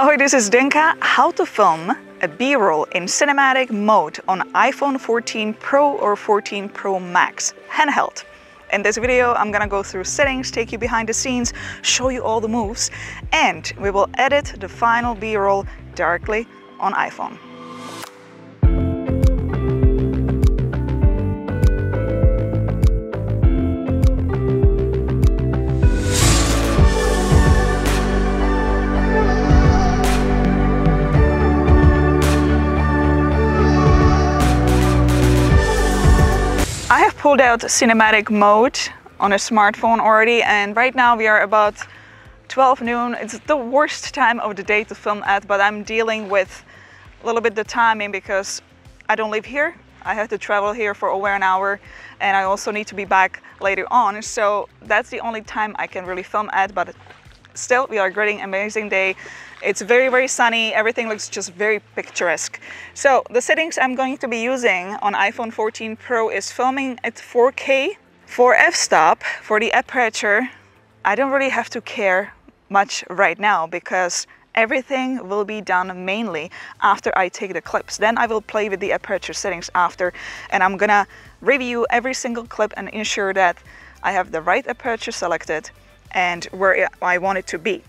Hi, this is Denka. How to film a B-roll in cinematic mode on iPhone 14 Pro or 14 Pro Max handheld. In this video, I'm gonna go through settings, take you behind the scenes, show you all the moves, and we will edit the final B-roll directly on iPhone. I have pulled out cinematic mode on a smartphone already, and right now we are about 12 noon. It's the worst time of the day to film at, but I'm dealing with a little bit the timing because I don't live here. I have to travel here for over an hour, and I also need to be back later on. So that's the only time I can really film at, but still we are getting an amazing day. It's very, very sunny. Everything looks just very picturesque. So the settings I'm going to be using on iPhone 14 Pro is filming at 4K. For f-stop, for the aperture, I don't really have to care much right now because everything will be done mainly after I take the clips. Then I will play with the aperture settings after, and I'm gonna review every single clip and ensure that I have the right aperture selected and where I want it to be.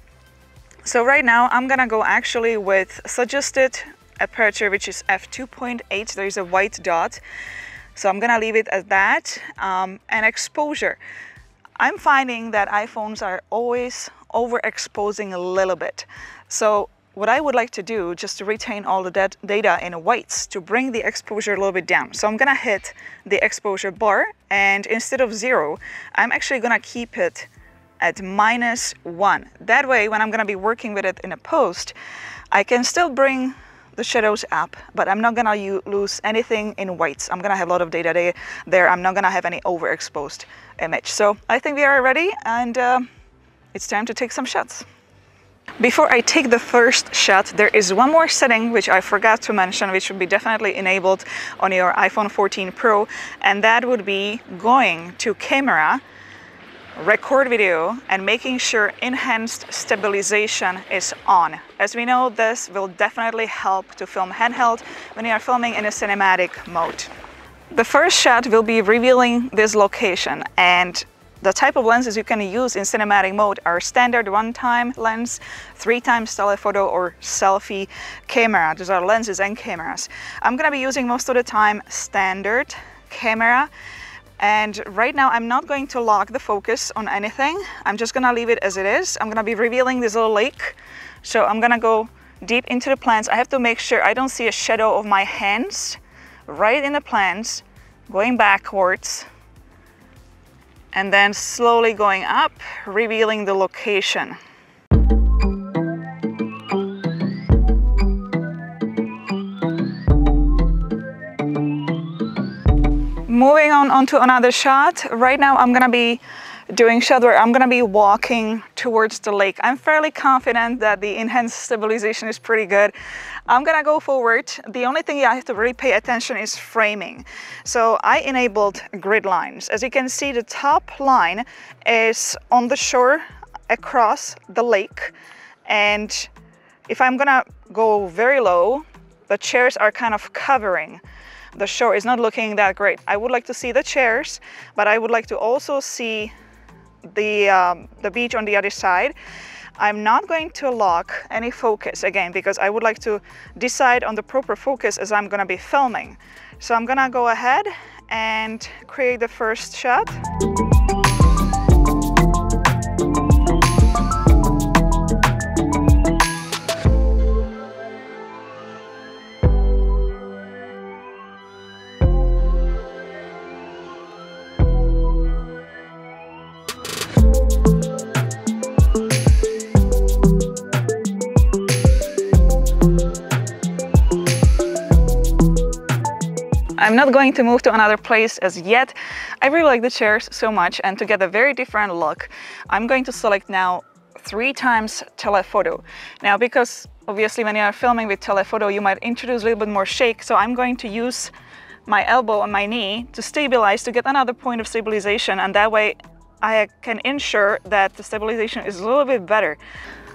So right now I'm gonna go actually with suggested aperture, which is f2.8. There is a white dot, so I'm gonna leave it at that, and exposure. I'm finding that iPhones are always overexposing a little bit. So what I would like to do, just to retain all the data in whites, to bring the exposure a little bit down. So I'm gonna hit the exposure bar, and instead of 0, I'm actually gonna keep it at -1. That way, when I'm gonna be working with it in a post, I can still bring the shadows up, but I'm not gonna lose anything in whites. I'm gonna have a lot of data there. I'm not gonna have any overexposed image. So I think we are ready, and it's time to take some shots. Before I take the first shot, there is one more setting which I forgot to mention, which should be definitely enabled on your iPhone 14 Pro, and that would be going to camera, record video, and making sure enhanced stabilization is on. As we know, this will definitely help to film handheld when you are filming in a cinematic mode. The first shot will be revealing this location, and the type of lenses you can use in cinematic mode are standard one-time lens, 3x telephoto, or selfie camera. These are lenses and cameras. I'm gonna be using most of the time standard camera. And right now I'm not going to lock the focus on anything. I'm just gonna leave it as it is. I'm gonna be revealing this little lake. So I'm gonna go deep into the plants. I have to make sure I don't see a shadow of my hands right in the plants, going backwards, and then slowly going up, revealing the location. Moving on to another shot. Right now I'm gonna be doing shot where I'm gonna be walking towards the lake. I'm fairly confident that the enhanced stabilization is pretty good. I'm gonna go forward. The only thing I have to really pay attention is framing. So I enabled grid lines. As you can see, the top line is on the shore across the lake. And if I'm gonna go very low, the chairs are kind of covering. The shore is not looking that great. I would like to see the chairs, but I would like to also see the beach on the other side. I'm not going to lock any focus again, because I would like to decide on the proper focus as I'm gonna be filming. So I'm gonna go ahead and create the first shot. I'm not going to move to another place as yet. I really like the chairs so much, and to get a very different look, I'm going to select now 3x telephoto. Now, because obviously when you are filming with telephoto, you might introduce a little bit more shake, so I'm going to use my elbow and my knee to stabilize, to get another point of stabilization, and that way I can ensure that the stabilization is a little bit better.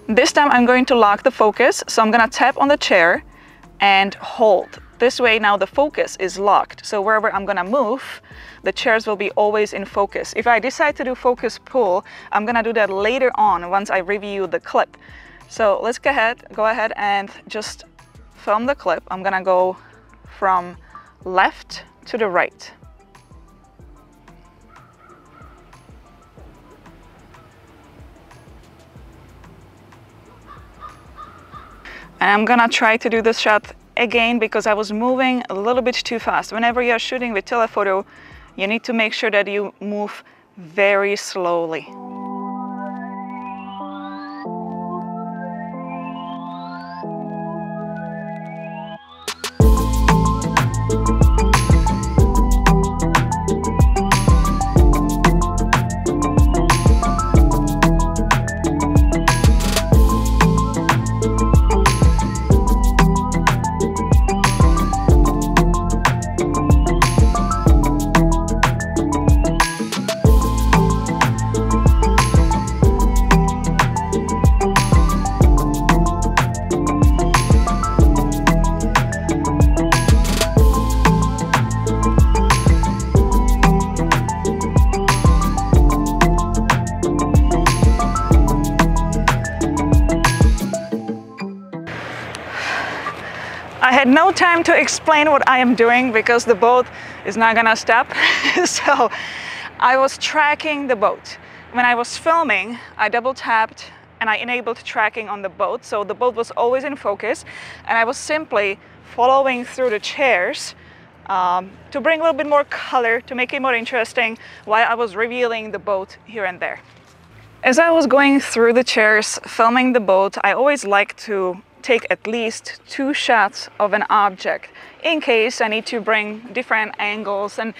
This time I'm going to lock the focus, so I'm going to tap on the chair and hold. This way now the focus is locked, so wherever I'm going to move, the chairs will be always in focus. If I decide to do focus pull, I'm going to do that later on once I review the clip. So let's go ahead and just film the clip. I'm going to go from left to the right. And I'm going to try to do this shot again because I was moving a little bit too fast. Whenever you're shooting with telephoto, you need to make sure that you move very slowly. I had no time to explain what I am doing because the boat is not gonna stop. So I was tracking the boat. When I was filming, I double tapped and I enabled tracking on the boat. So the boat was always in focus and I was simply following through the chairs to bring a little bit more color, to make it more interesting while I was revealing the boat here and there. As I was going through the chairs, filming the boat, I always like to take at least two shots of an object in case I need to bring different angles, and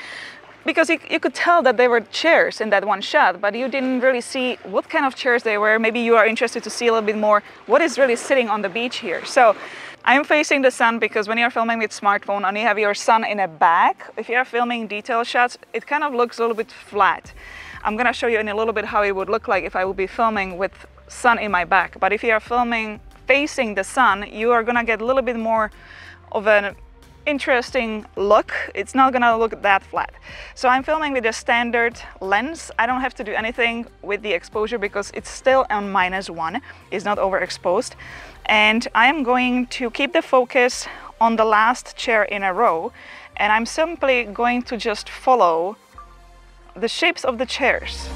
because you could tell that there were chairs in that one shot, but you didn't really see what kind of chairs they were. Maybe you are interested to see a little bit more what is really sitting on the beach here. So I'm facing the sun because when you're filming with smartphone and you have your sun in a bag, if you're filming detail shots, it kind of looks a little bit flat. I'm gonna show you in a little bit how it would look like if I would be filming with sun in my back. But if you are filming facing the sun, you are gonna get a little bit more of an interesting look. It's not gonna look that flat. So I'm filming with a standard lens. I don't have to do anything with the exposure because it's still on -1. It's not overexposed. And I'm going to keep the focus on the last chair in a row. And I'm simply going to just follow the shapes of the chairs.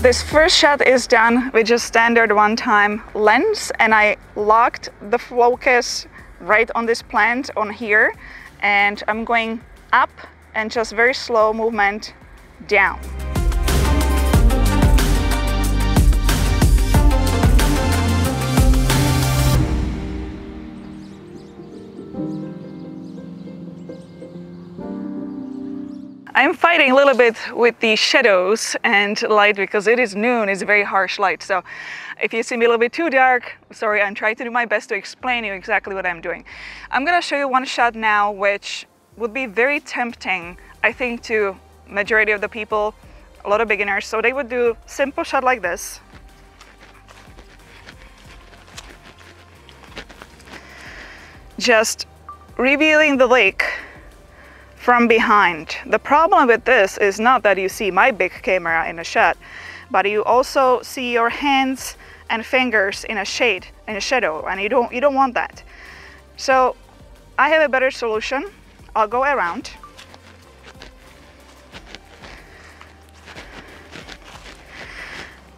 This first shot is done with just standard one-time lens, and I locked the focus right on this plant on here, and I'm going up and just very slow movement down. I'm fighting a little bit with the shadows and light because it is noon, it's very harsh light. So if you see me a little bit too dark, sorry, I'm trying to do my best to explain you exactly what I'm doing. I'm gonna show you one shot now, which would be very tempting, I think, to majority of the people, a lot of beginners. So they would do simple shot like this. Just revealing the lake from behind. The problem with this is not that you see my big camera in a shot, but you also see your hands and fingers in a shade, in a shadow, and you don't want that. So I have a better solution. I'll go around.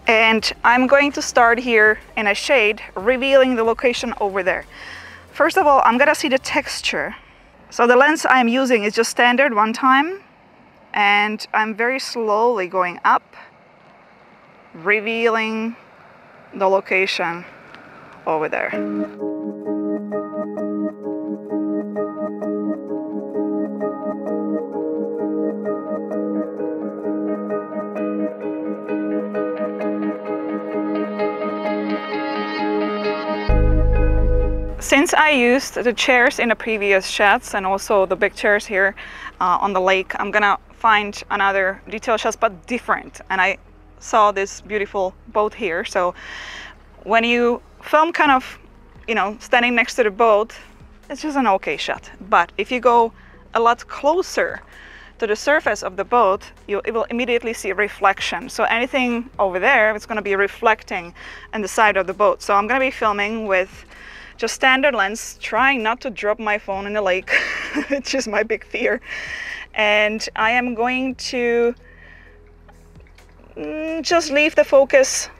And I'm going to start here in a shade, revealing the location over there. First of all, I'm gonna see the texture. So the lens I'm using is just standard one time, and I'm very slowly going up, revealing the location over there. Since I used the chairs in the previous shots and also the big chairs here on the lake, I'm gonna find another detail shots but different. And I saw this beautiful boat here. So when you film kind of, you know, standing next to the boat, it's just an okay shot. But if you go a lot closer to the surface of the boat, you will immediately see reflection. So anything over there, it's going to be reflecting on the side of the boat. So I'm going to be filming with just standard lens, trying not to drop my phone in the lake, which is my big fear. And I am going to just leave the focus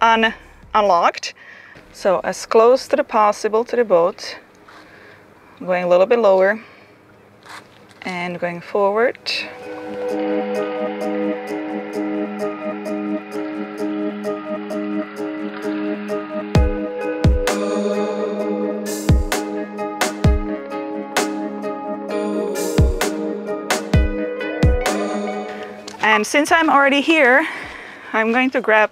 unlocked. So as close to the possible to the boat, going a little bit lower and going forward. And since I'm already here, I'm going to grab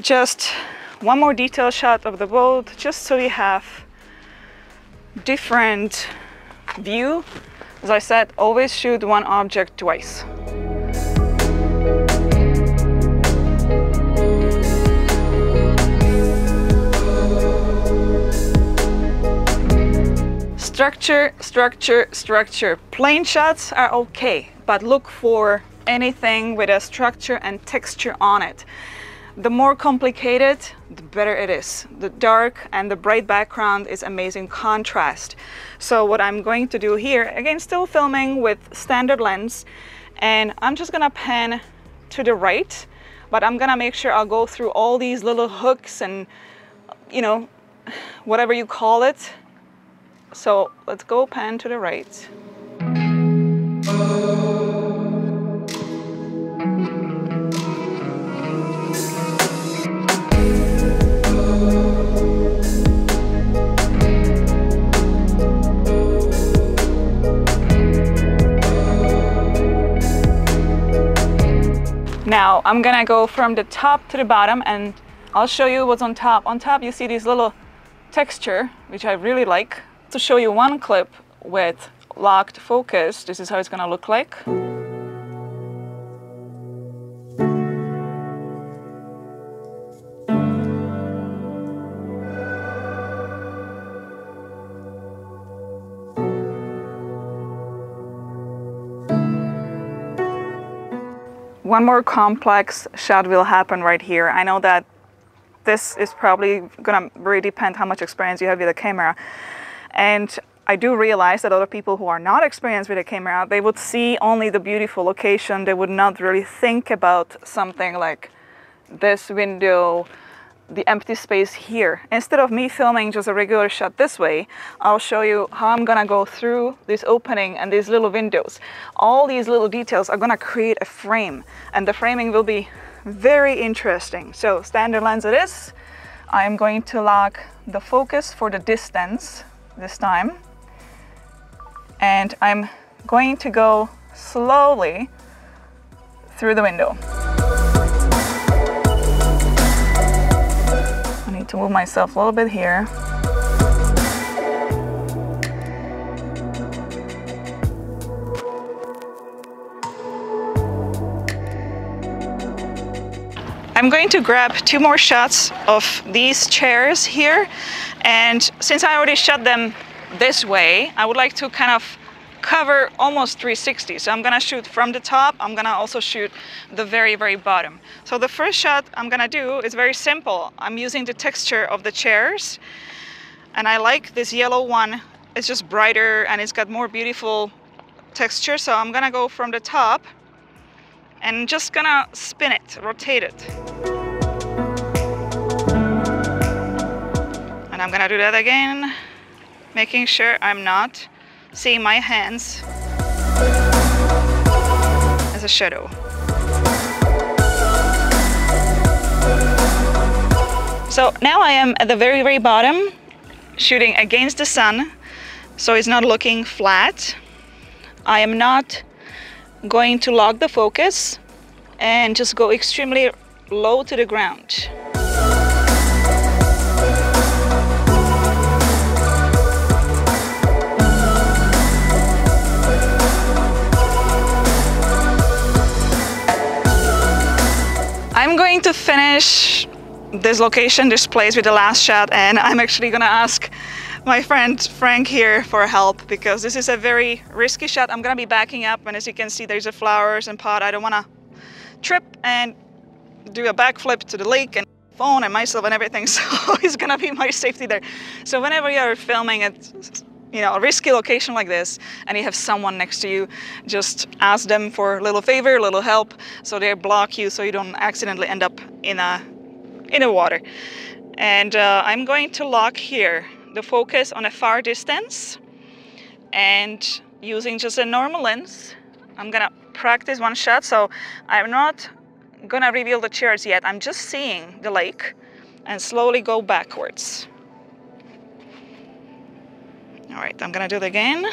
just one more detail shot of the boat, just so we have different view. As I said, always shoot one object twice. Structure, structure, structure. Plain shots are okay, but look for anything with a structure and texture on it. The more complicated, the better it is. The dark and the bright background is amazing contrast. So what I'm going to do here, again, still filming with standard lens, and I'm just gonna pan to the right, but I'm gonna make sure I'll go through all these little hooks and, you know, whatever you call it. So let's go pan to the right. Now I'm gonna go from the top to the bottom and I'll show you what's on top. On top you see this little texture, which I really like. To show you one clip with locked focus, this is how it's gonna look like. One more complex shot will happen right here. I know that this is probably gonna really depend how much experience you have with a camera. And I do realize that other people who are not experienced with a camera, they would see only the beautiful location. They would not really think about something like this window, the empty space here. Instead of me filming just a regular shot this way, I'll show you how I'm gonna go through this opening and these little windows. All these little details are gonna create a frame, and the framing will be very interesting. So standard lens it is. I'm going to lock the focus for the distance this time, and I'm going to go slowly through the window. To move myself a little bit here. I'm going to grab two more shots of these chairs here, and since I already shot them this way, I would like to kind of cover almost 360. So I'm gonna shoot from the top, I'm gonna also shoot the very bottom. So the first shot I'm gonna do is very simple. I'm using the texture of the chairs, and I like this yellow one. It's just brighter and it's got more beautiful texture. So I'm gonna go from the top and just gonna spin it, rotate it. And I'm gonna do that again, making sure I'm not seeing my hands as a shadow. So now I am at the very bottom, shooting against the sun, so it's not looking flat. I am not going to lock the focus and just go extremely low to the ground. I'm going to finish this location, this place with the last shot, and I'm actually gonna ask my friend Frank here for help because this is a very risky shot. I'm gonna be backing up, and as you can see there's a flowers and pot. I don't wanna trip and do a backflip to the lake and phone and myself and everything, so it's gonna be my safety there. So whenever you're filming at, you know, a risky location like this and you have someone next to you, just ask them for a little favor, a little help, so they block you so you don't accidentally end up in the water. And I'm going to lock here the focus on a far distance, and using just a normal lens I'm gonna practice one shot. So I'm not gonna reveal the chairs yet, I'm just seeing the lake and slowly go backwards. All right, I'm gonna do it again.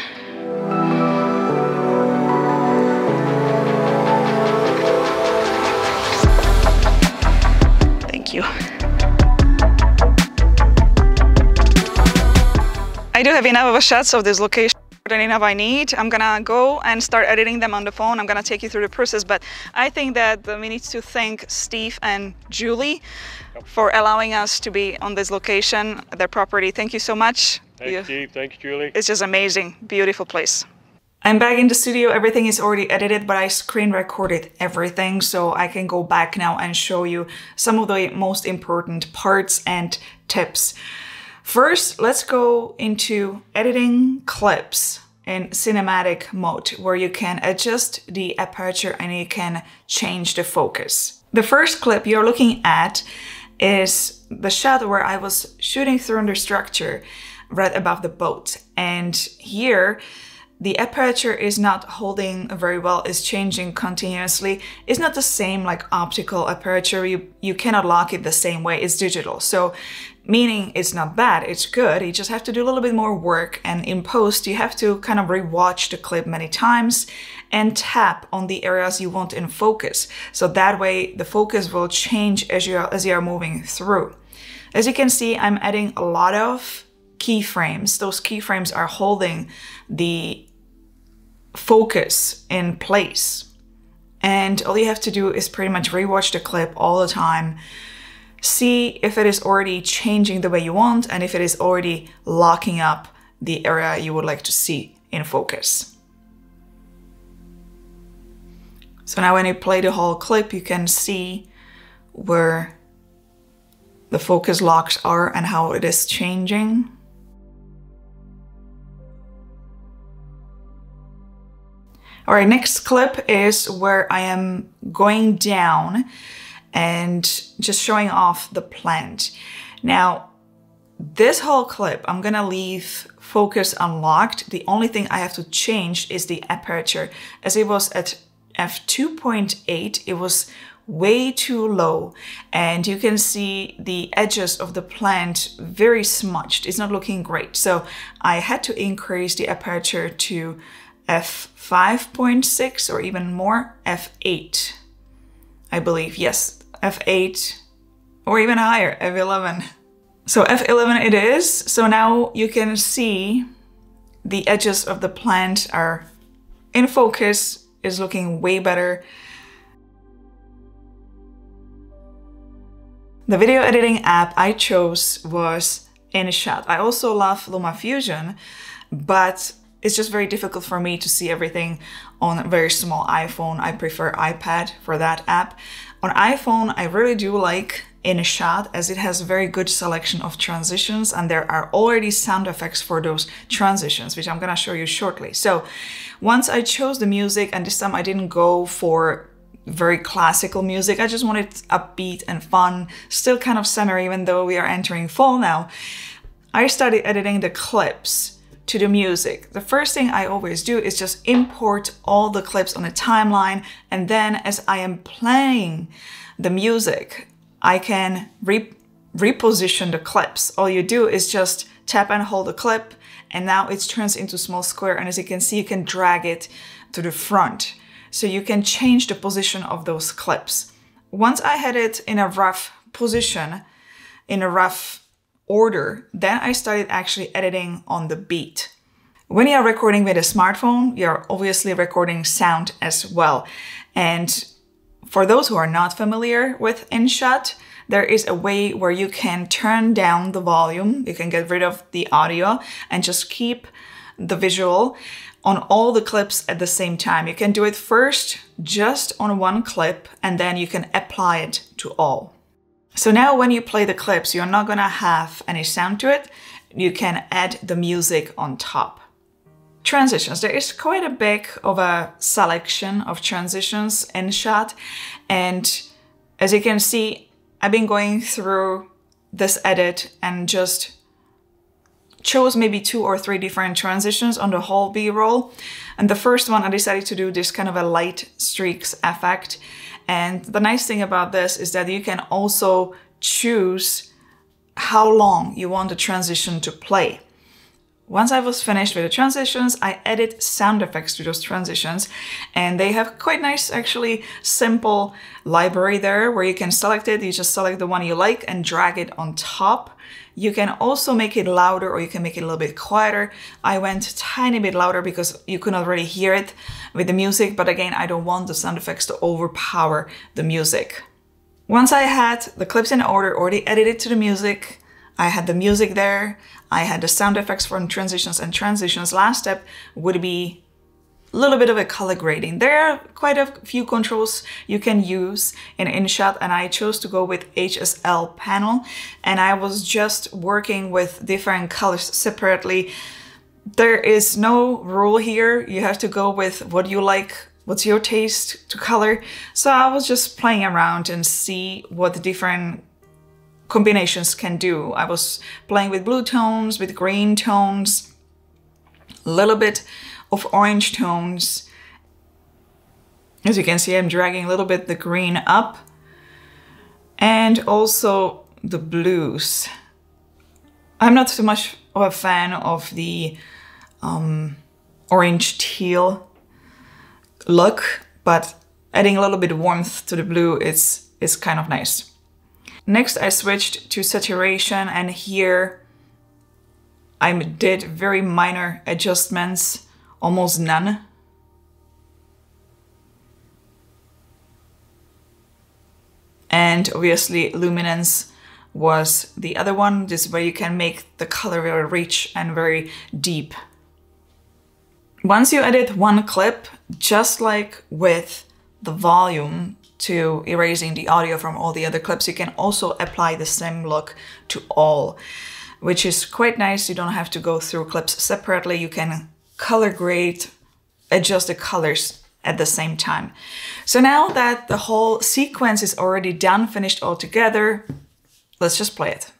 Thank you. I do have enough of shots of this location, than enough I need. I'm gonna go and start editing them on the phone. I'm gonna take you through the process, but I think that we need to thank Steve and Julie for allowing us to be on this location, their property. Thank you so much. Thanks, Steve. Thanks, Julie. It's just amazing, beautiful place. I'm back in the studio. Everything is already edited, but I screen recorded everything, so I can go back now and show you some of the most important parts and tips. First, let's go into editing clips in cinematic mode, where you can adjust the aperture and you can change the focus. The first clip you're looking at is the shot where I was shooting through the structure right above the boat, and here the aperture is not holding very well, it's changing continuously. It's not the same like optical aperture, you cannot lock it the same way, it's digital. So meaning it's not bad, it's good, you just have to do a little bit more work, and in post you have to kind of rewatch the clip many times and tap on the areas you want in focus. So that way the focus will change as you are moving through. As you can see, I'm adding a lot of keyframes. Those keyframes are holding the focus in place. And all you have to do is pretty much rewatch the clip all the time, see if it is already changing the way you want and if it is already locking up the area you would like to see in focus. So now when you play the whole clip, you can see where the focus locks are and how it is changing. All right, next clip is where I am going down and just showing off the plant. Now, this whole clip, I'm gonna leave focus unlocked. The only thing I have to change is the aperture. As it was at f2.8, it was way too low, and you can see the edges of the plant very smudged. It's not looking great. So I had to increase the aperture to f5.6 or even more, f8, I believe. Yes, f8 or even higher, f11. So f11 it is. So now you can see the edges of the plant are in focus, is looking way better. The video editing app I chose was InShot. I also love LumaFusion, but it's just very difficult for me to see everything on a very small iPhone. I prefer iPad for that app. On iPhone, I really do like InShot as it has very good selection of transitions, and there are already sound effects for those transitions, which I'm gonna show you shortly. So once I chose the music, and this time I didn't go for very classical music. I just wanted upbeat and fun, still kind of summer even though we are entering fall now. I started editing the clips to the music. The first thing I always do is just import all the clips on a timeline, and then as I am playing the music, I can reposition the clips. All you do is just tap and hold the clip, and now it turns into a small square, and as you can see, you can drag it to the front. So you can change the position of those clips. Once I had it in a rough position, in a rough order, then I started actually editing on the beat. When you're recording with a smartphone, you're obviously recording sound as well. And For those who are not familiar with InShot, there is a way where you can turn down the volume, you can get rid of the audio and just keep the visual on all the clips at the same time. You can do it first just on one clip and then you can apply it to all. So now when you play the clips, you're not gonna have any sound to it. You can add the music on top. Transitions. There is quite a big of a selection of transitions in InShot. And as you can see, I've been going through this edit and just chose maybe 2 or 3 different transitions on the whole B-roll. And the first one I decided to do this kind of a light streaks effect. And the nice thing about this is that you can also choose how long you want the transition to play. Once I was finished with the transitions, I added sound effects to those transitions, and they have quite nice, actually simple library there where you can select it. You just select the one you like and drag it on top. You can also make it louder or you can make it a little bit quieter. I went a tiny bit louder because you could not really hear it with the music, but again, I don't want the sound effects to overpower the music. Once I had the clips in order, already edited to the music, I had the music there, I had the sound effects from transitions and transitions. Last step would be a little bit of a color grading. There are quite a few controls you can use in InShot, and I chose to go with HSL panel, and I was just working with different colors separately. There is no rule here. You have to go with what you like, what's your taste to color. So I was just playing around and see what the different combinations can do. I was playing with blue tones, with green tones, a little bit of orange tones. As you can see, I'm dragging a little bit the green up and also the blues. I'm not too much of a fan of the orange teal look, but adding a little bit of warmth to the blue is kind of nice. Next, I switched to saturation, and here I did very minor adjustments, almost none. And obviously luminance was the other one. This is where you can make the color very rich and very deep. Once you edit one clip, just like with the volume, to erasing the audio from all the other clips, you can also apply the same look to all, which is quite nice. You don't have to go through clips separately. You can color grade, adjust the colors at the same time. So now that the whole sequence is already done, finished all together, let's just play it.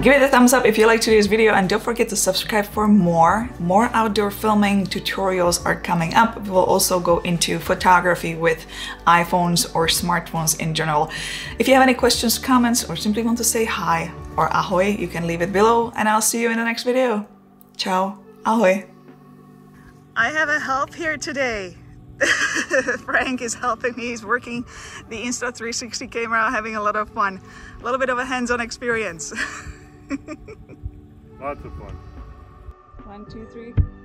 Give it a thumbs up if you like today's video, and don't forget to subscribe for more. More outdoor filming tutorials are coming up. We'll also go into photography with iPhones or smartphones in general. If you have any questions, comments, or simply want to say hi or ahoj, you can leave it below, and I'll see you in the next video. Ciao, ahoj. I have a help here today. Frank is helping me. He's working the Insta360 camera, having a lot of fun. A little bit of a hands-on experience. Lots of fun. 1, 2, 3.